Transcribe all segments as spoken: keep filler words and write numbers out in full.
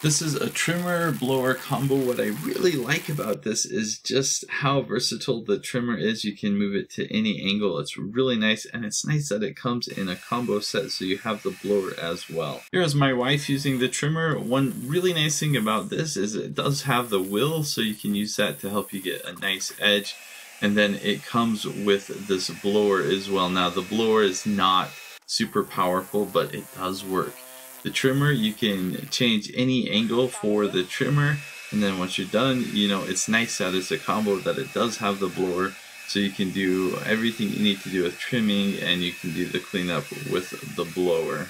This is a trimmer blower combo. What I really like about this is just how versatile the trimmer is. You can move it to any angle. It's really nice, and it's nice that it comes in a combo set, so you have the blower as well. Here is my wife using the trimmer. One really nice thing about this is it does have the wheel, so you can use that to help you get a nice edge. And then it comes with this blower as well. Now the blower is not super powerful, but it does work. The trimmer, you can change any angle for the trimmer, and then once you're done, you know, it's nice that it's a combo, that it does have the blower, so you can do everything you need to do with trimming, and you can do the cleanup with the blower.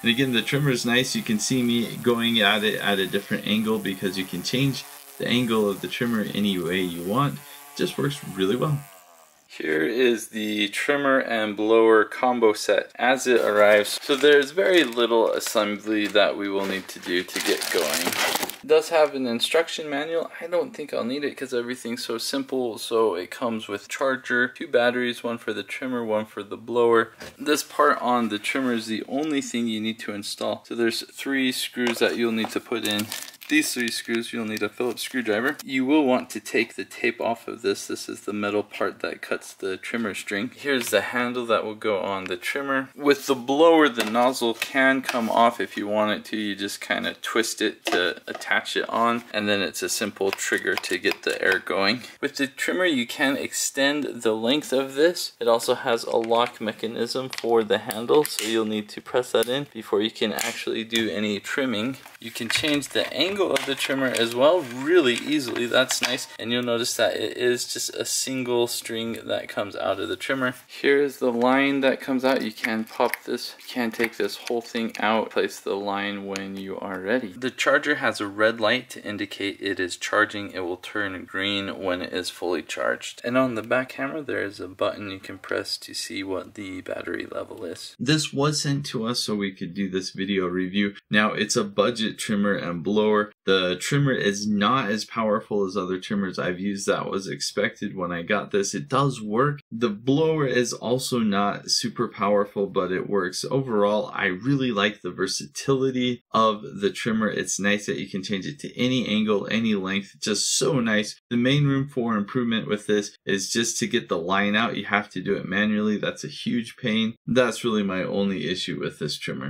And again, the trimmer is nice. You can see me going at it at a different angle because you can change the angle of the trimmer any way you want. It just works really well. Here is the trimmer and blower combo set as it arrives. So there's very little assembly that we will need to do to get going. It does have an instruction manual. I don't think I'll need it because everything's so simple. So it comes with charger, two batteries, one for the trimmer, one for the blower. This part on the trimmer is the only thing you need to install. So there's three screws that you'll need to put in. These three screws, you'll need a Phillips screwdriver. You will want to take the tape off of this. This is the metal part that cuts the trimmer string. Here's the handle that will go on the trimmer. With the blower, the nozzle can come off if you want it to. You just kind of twist it to attach it on, and then it's a simple trigger to get the air going. With the trimmer, you can extend the length of this. It also has a lock mechanism for the handle, so you'll need to press that in before you can actually do any trimming. You can change the angle of the trimmer as well really easily. That's nice. And you'll notice that it is just a single string that comes out of the trimmer. Here's the line that comes out. You can pop this, you can take this whole thing out, place the line when you are ready. The charger has a red light to indicate it is charging. It will turn green when it is fully charged. And on the back hammer, there is a button you can press to see what the battery level is. This was sent to us so we could do this video review. Now, it's a budget trimmer and blower. The trimmer is not as powerful as other trimmers I've used. That was expected when I got this. It does work. The blower is also not super powerful, but it works. Overall, I really like the versatility of the trimmer. It's nice that you can change it to any angle, any length. Just so nice. The main room for improvement with this is just to get the line out. You have to do it manually. That's a huge pain. That's really my only issue with this trimmer.